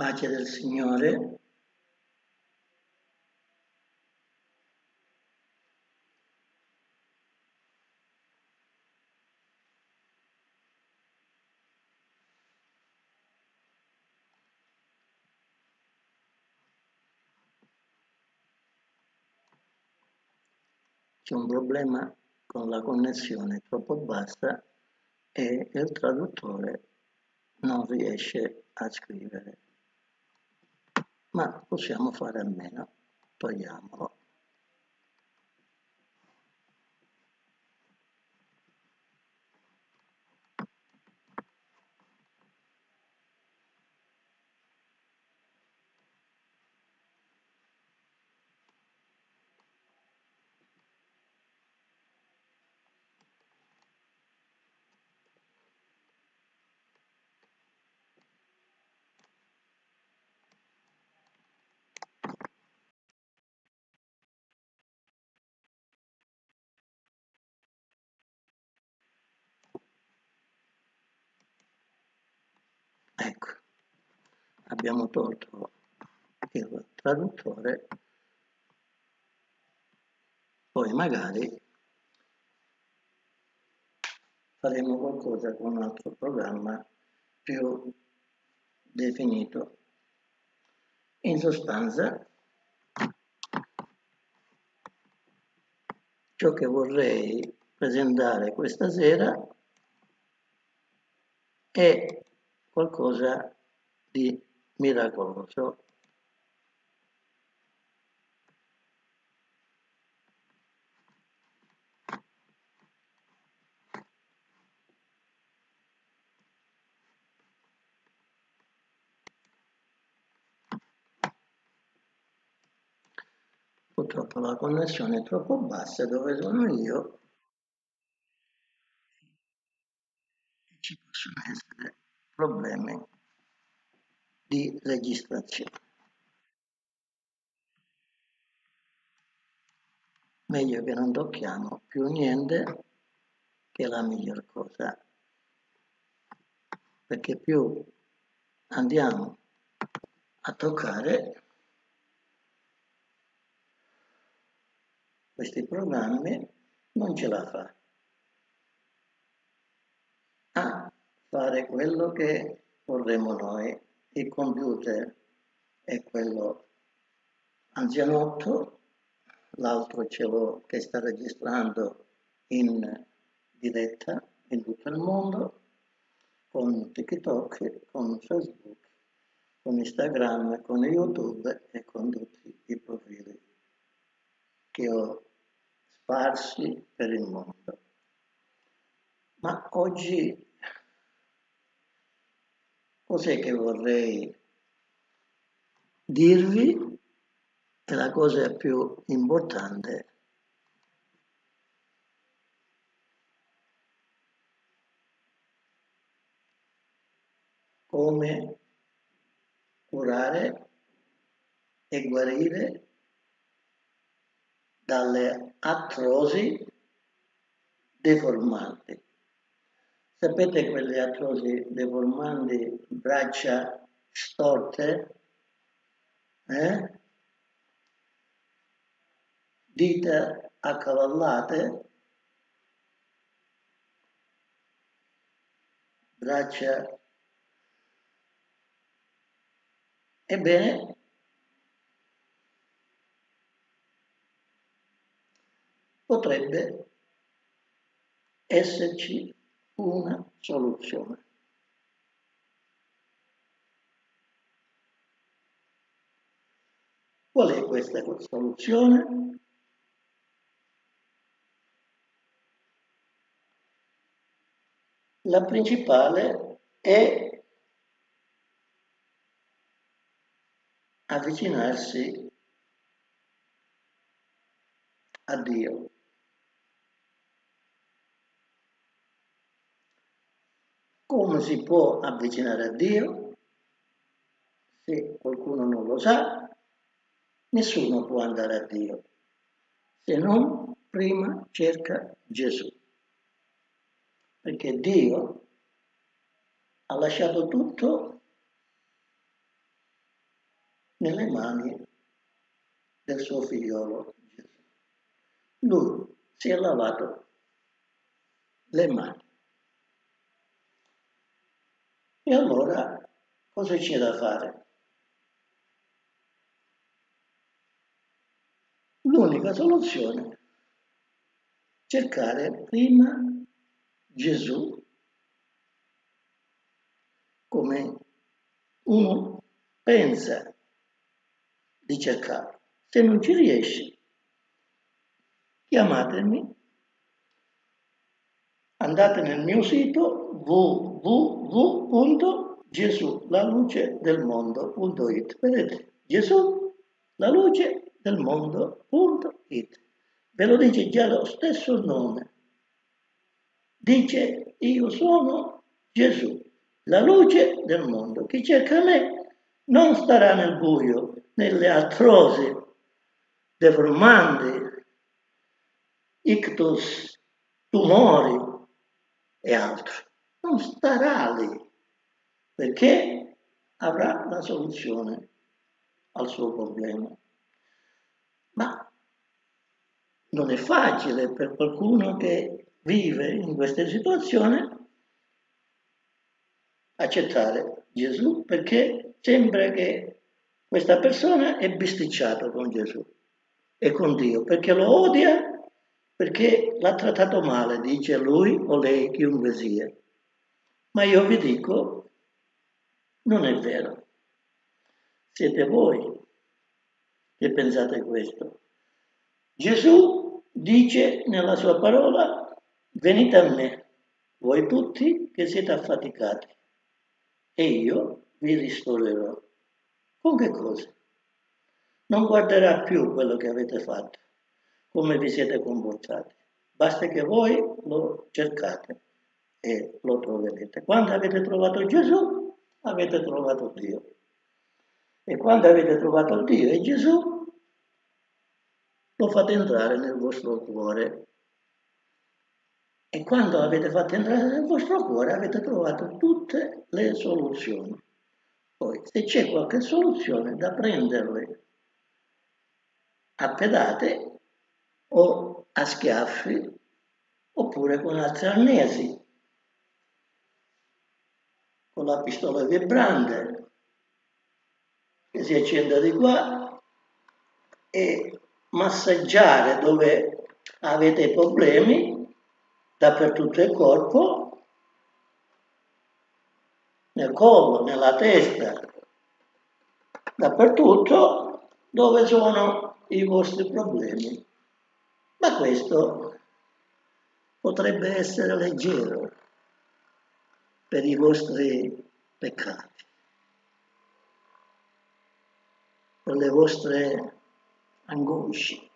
Pace del Signore. C'è un problema con la connessione troppo bassa e il traduttore non riesce a scrivere. Ma possiamo fare a meno, togliamolo. Ecco, abbiamo tolto il traduttore, poi magari faremo qualcosa con un altro programma più definito. In sostanza, ciò che vorrei presentare questa sera è qualcosa di miracoloso. Purtroppo la connessione è troppo bassa, dove sono io ci possono essere problemi di registrazione. Meglio che non tocchiamo più niente, che è la miglior cosa, perché più andiamo a toccare questi programmi, non ce la fa fare quello che vorremmo noi. Il computer è quello anzianotto, l'altro ce l'ho che sta registrando in diretta in tutto il mondo, con TikTok, con Facebook, con Instagram, con YouTube e con tutti i profili che ho sparsi per il mondo. Ma oggi cos'è che vorrei dirvi? È la cosa più importante. Come curare e guarire dalle artrosi deformanti. Sapete quelle artrosi deformanti, braccia storte, dita accavallate, braccia... Ebbene, potrebbe esserci una soluzione. Qual è questa soluzione? La principale è avvicinarsi a Dio. Come si può avvicinare a Dio? Se qualcuno non lo sa, nessuno può andare a Dio se non prima cerca Gesù. Perché Dio ha lasciato tutto nelle mani del suo figliolo Gesù. Lui si è lavato le mani. E allora cosa c'è da fare? L'unica soluzione è cercare prima Gesù come uno pensa di cercarlo. Se non ci riesce, chiamatemi, andate nel mio sito www.gesulalucedelmondo.it. Vedete, Gesù, la luce del mondo.it. Ve lo dice già lo stesso nome. Dice: io sono Gesù, la luce del mondo. Chi cerca me non starà nel buio, nelle atroci, deformanti, ictus, tumori e altro. Non starà lì, perché avrà la soluzione al suo problema. Ma non è facile per qualcuno che vive in questa situazione accettare Gesù, perché sembra che questa persona è bisticciata con Gesù e con Dio, perché lo odia, perché l'ha trattato male, dice lui o lei, chiunque sia. Ma io vi dico, non è vero. Siete voi che pensate questo. Gesù dice nella sua parola: venite a me, voi tutti che siete affaticati, e io vi ristorerò. Con che cosa? Non guarderà più quello che avete fatto, come vi siete comportati. Basta che voi lo cercate e lo troverete. Quando avete trovato Gesù, avete trovato Dio. E quando avete trovato Dio e Gesù, lo fate entrare nel vostro cuore. E quando avete fatto entrare nel vostro cuore, avete trovato tutte le soluzioni. Poi, se c'è qualche soluzione da prenderle a pedate, o a schiaffi, oppure con altri arnesi, con la pistola vibrante che si accende di qua, e massaggiare dove avete problemi dappertutto il corpo, nel collo, nella testa, dappertutto dove sono i vostri problemi. Ma questo potrebbe essere leggero per i vostri peccati, per le vostre angosce.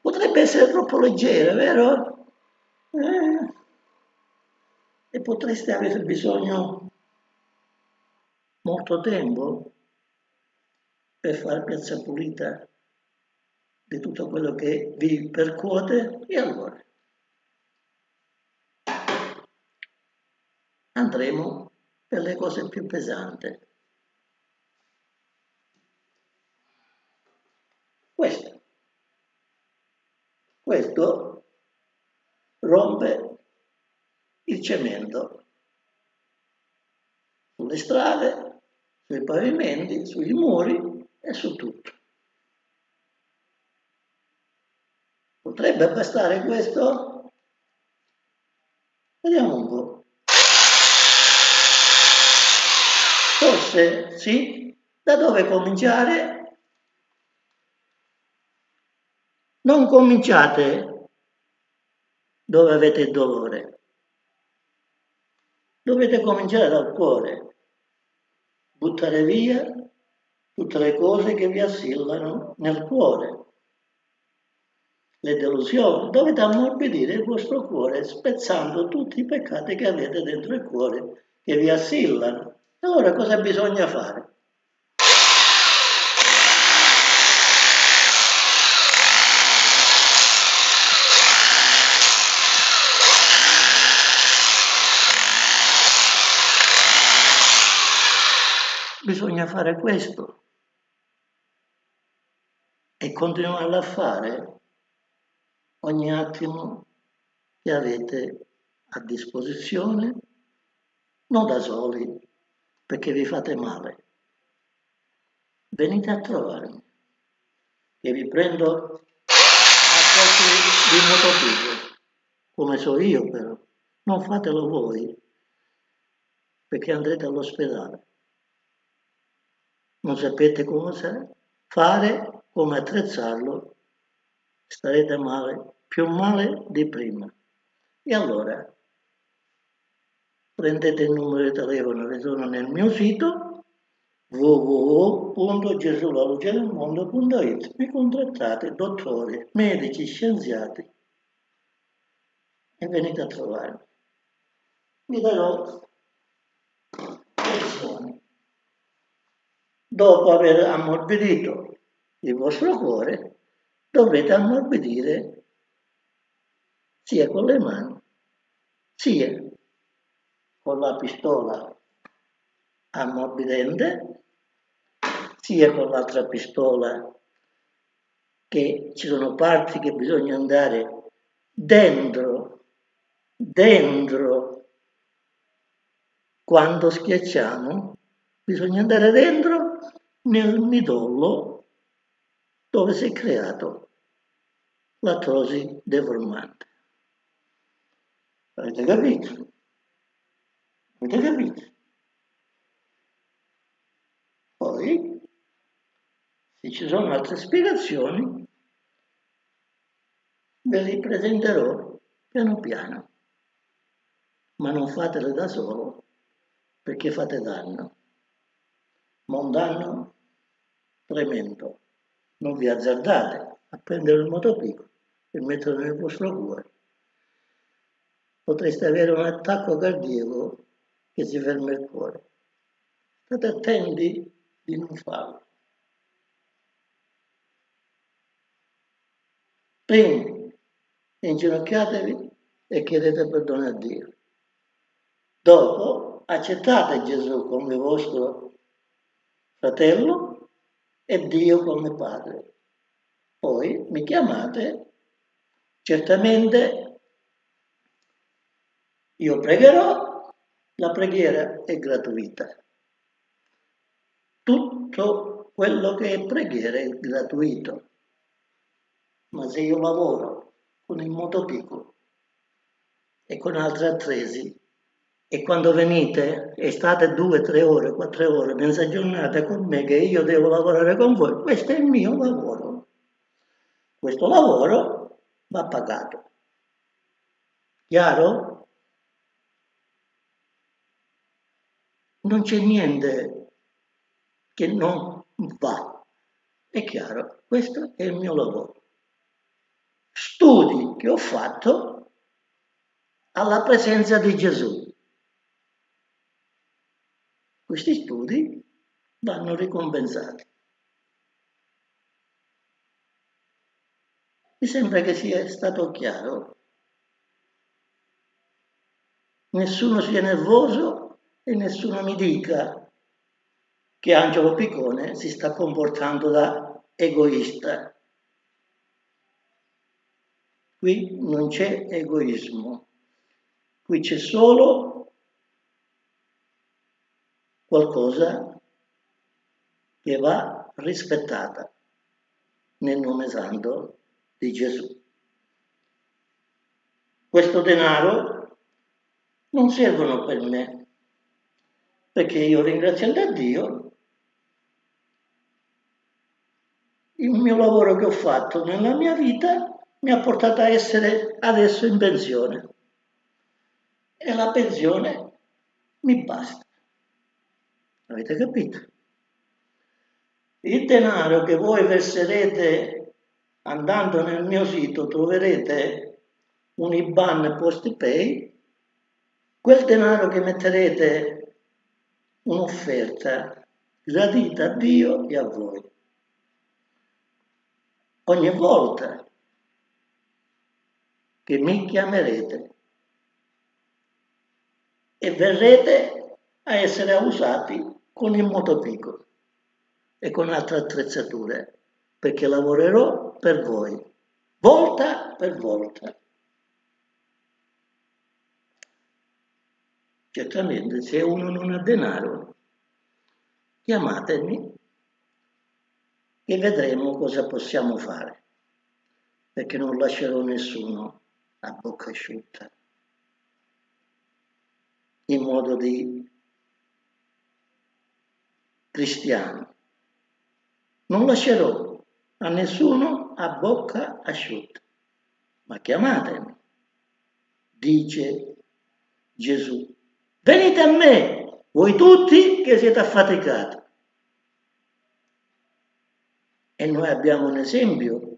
Potrebbe essere troppo leggero, vero? E potreste avere bisogno molto tempo per fare piazza pulita di tutto quello che vi percuote, e allora andremo per le cose più pesanti. Questo rompe il cemento sulle strade, sui pavimenti, sui muri e su tutto. Potrebbe bastare questo? Vediamo un po'. Forse sì. Da dove cominciare? Non cominciate dove avete il dolore. Dovete cominciare dal cuore. Buttare via tutte le cose che vi assillano nel cuore. Le delusioni. Dovete ammorbidire il vostro cuore, spezzando tutti i peccati che avete dentro il cuore, che vi assillano. Allora cosa bisogna fare? Bisogna fare questo. e continuare a fare ogni attimo che avete a disposizione, non da soli, perché vi fate male. Venite a trovarmi, che vi prendo di mototivo, come so io però. Non fatelo voi, perché andrete all'ospedale. Non sapete cosa fare, come attrezzarlo, starete male, più male di prima. E allora prendete il numero di telefono che sono nel mio sito www.gesulalucedelmondo.it, mi contrattate, dottori, medici, scienziati, e venite a trovarmi. Vi darò lezioni. Dopo aver ammorbidito il vostro cuore, dovrete ammorbidire sia con le mani, sia con la pistola ammorbidente, sia con l'altra pistola, che ci sono parti che bisogna andare dentro, quando schiacciamo bisogna andare dentro nel midollo dove si è creato l'artrosi deformante. Avete capito? Avete capito? Poi, se ci sono altre spiegazioni, ve le presenterò piano piano, ma non fatele da solo, perché fate danno, ma un danno tremendo. Non vi azzardate a prendere il motopico e metterlo nel vostro cuore. Potreste avere un attacco cardiaco che si ferma il cuore. State attenti di non farlo. Prima, inginocchiatevi e chiedete perdono a Dio. Dopo, accettate Gesù come vostro fratello e Dio come padre. Poi mi chiamate, certamente io pregherò, la preghiera è gratuita. Tutto quello che è preghiera è gratuito, ma se io lavoro con il motopico e con altri attrezzi, e quando venite e state 2, 3 ore, 4 ore, mezza giornata con me, che io devo lavorare con voi, questo è il mio lavoro. Questo lavoro va pagato. Chiaro? Non c'è niente che non va. È chiaro? Questo è il mio lavoro. Studi che ho fatto alla presenza di Gesù. Questi studi vanno ricompensati. Mi sembra che sia stato chiaro. Nessuno sia nervoso e nessuno mi dica che Angelo Picone si sta comportando da egoista. Qui non c'è egoismo, qui c'è solo qualcosa che va rispettata nel nome santo di Gesù. Questo denaro non servono per me, perché io, ringraziando a Dio, il mio lavoro che ho fatto nella mia vita mi ha portato a essere adesso in pensione, e la pensione mi basta. Avete capito? Il denaro che voi verserete andando nel mio sito, troverete un IBAN PostePay, quel denaro che metterete, un'offerta gradita a Dio e a voi. Ogni volta che mi chiamerete e verrete a essere usati con il motopico e con altre attrezzature perché lavorerò per voi, volta per volta. Certamente, se uno non ha denaro, chiamatemi e vedremo cosa possiamo fare, perché non lascerò nessuno a bocca asciutta, in modo di cristiano. Non lascerò a nessuno a bocca asciutta, ma chiamatemi, dice Gesù. Venite a me, voi tutti che siete affaticati. E noi abbiamo un esempio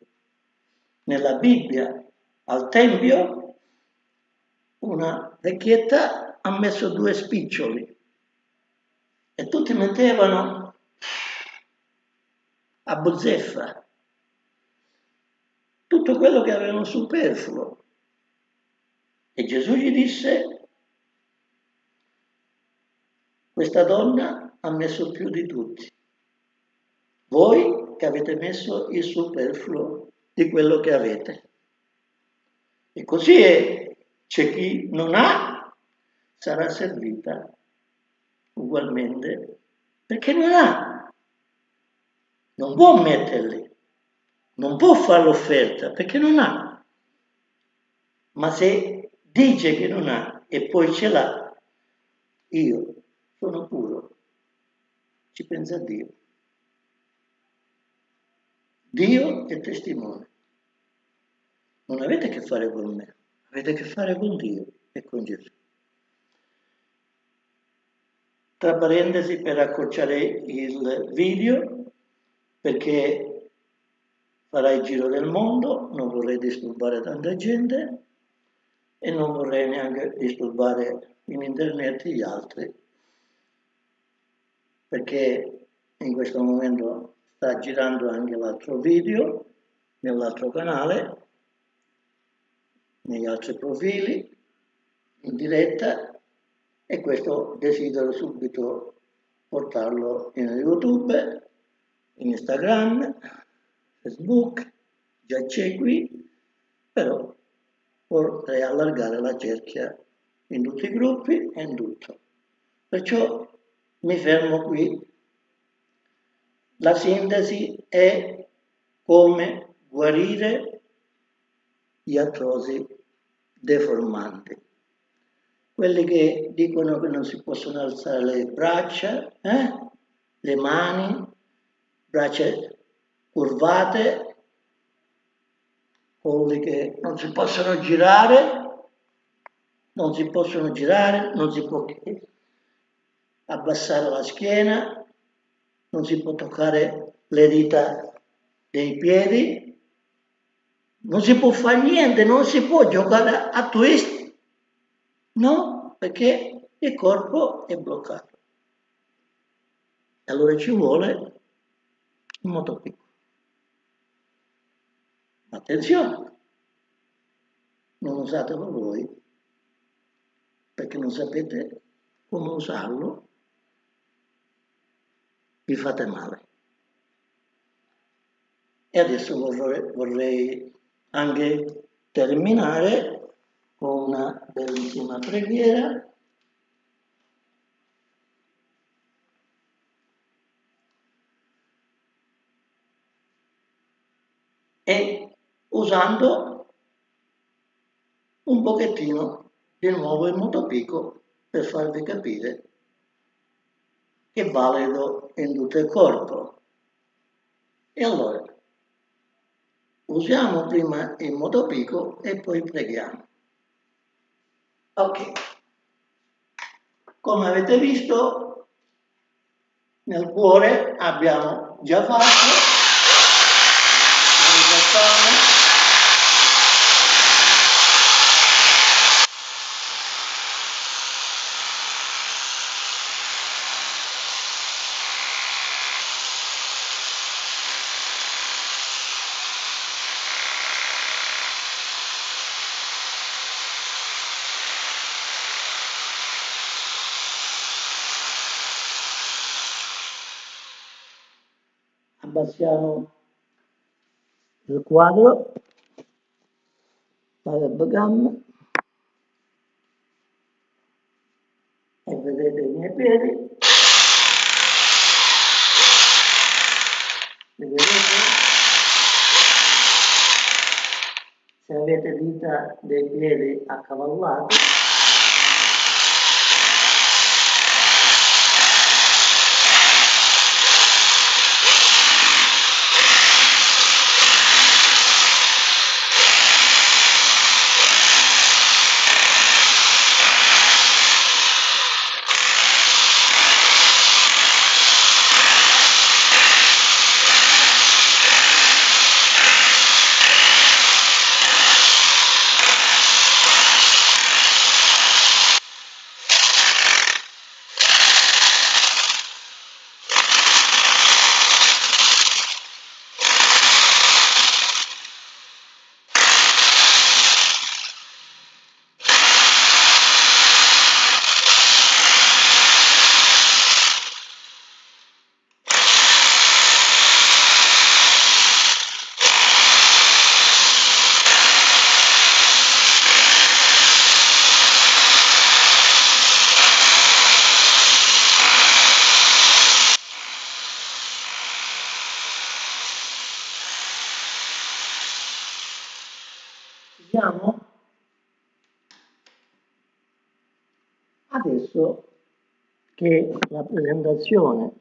nella Bibbia. Al Tempio una vecchietta ha messo due spiccioli e tutti mettevano a bozzeffa tutto quello che avevano superfluo. E Gesù gli disse: questa donna ha messo più di tutti. Voi che avete messo il superfluo di quello che avete. E così è. C'è chi non ha, sarà servita ugualmente perché non ha. Non può metterli, non può fare l'offerta perché non ha. Ma se dice che non ha e poi ce l'ha, io sono puro, ci pensa Dio. Dio è testimone. Non avete a che fare con me, avete a che fare con Dio e con Gesù. Tra parentesi, per accorciare il video, perché farai il giro del mondo, non vorrei disturbare tanta gente e non vorrei neanche disturbare in internet gli altri, perché in questo momento sta girando anche l'altro video nell'altro canale, negli altri profili, in diretta, e questo desidero subito portarlo in YouTube, in Instagram, Facebook, già c'è qui, però vorrei allargare la cerchia in tutti i gruppi e in tutto. Perciò mi fermo qui. La sintesi è come guarire gli artrosi deformanti. Quelli che dicono che non si possono alzare le braccia, le mani, braccia curvate, colli che non si possono girare, non si può abbassare la schiena, non si può toccare le dita dei piedi, non si può fare niente, non si può giocare a twist, no? Perché il corpo è bloccato. Allora ci vuole un moto piccolo. Attenzione, non usatelo voi, perché non sapete come usarlo. Vi fate male. E adesso vorrei anche terminare con una bellissima preghiera. E usando un pochettino di nuovo il motopico per farvi capire che è valido in tutto il corpo. E allora, usiamo prima il motopico e poi preghiamo. Ok. Come avete visto, nel cuore abbiamo già fatto la meditazione. Abbassiamo il quadro, la webcam, e vedete i miei piedi, vedete? Se avete dita dei piedi accavallati, adesso che la presentazione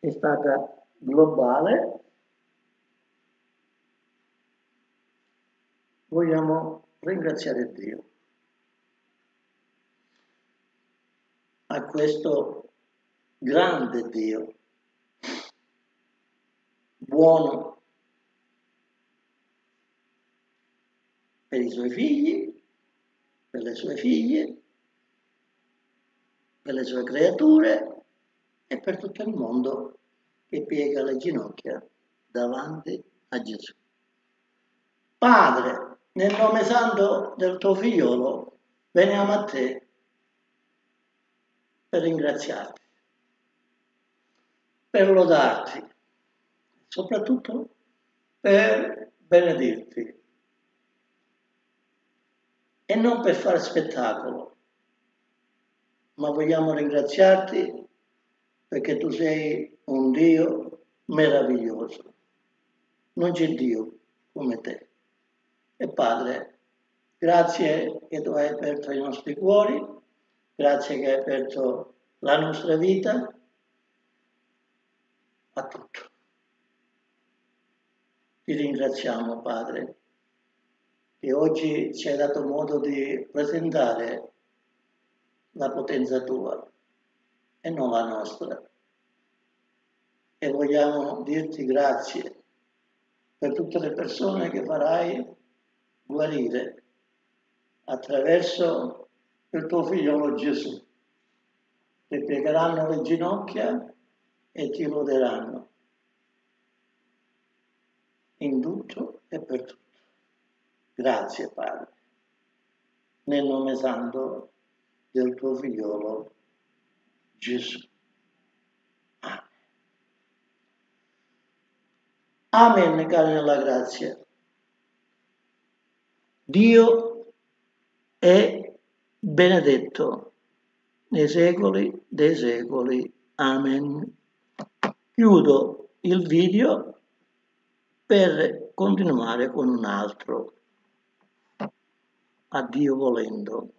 è stata globale, vogliamo ringraziare Dio. A questo grande Dio, buono per i suoi figli, per le sue figlie, per le sue creature e per tutto il mondo che piega le ginocchia davanti a Gesù. Padre, nel nome santo del tuo figliolo, veniamo a te per ringraziarti, per lodarti, soprattutto per benedirti. E non per fare spettacolo, ma vogliamo ringraziarti perché tu sei un Dio meraviglioso. Non c'è Dio come te. E Padre, grazie che tu hai aperto i nostri cuori, grazie che hai aperto la nostra vita a tutto. Ti ringraziamo, Padre, che oggi ci hai dato modo di presentare la potenza tua e non la nostra. E vogliamo dirti grazie per tutte le persone che farai guarire attraverso il tuo figliolo Gesù, che piegheranno le ginocchia e ti loderanno in tutto e per tutto. Grazie, Padre, nel nome santo del tuo figliolo Gesù. Amen. Amen, cari nella grazia. Dio è benedetto nei secoli dei secoli. Amen. Chiudo il video per continuare con un altro. Addio volendo.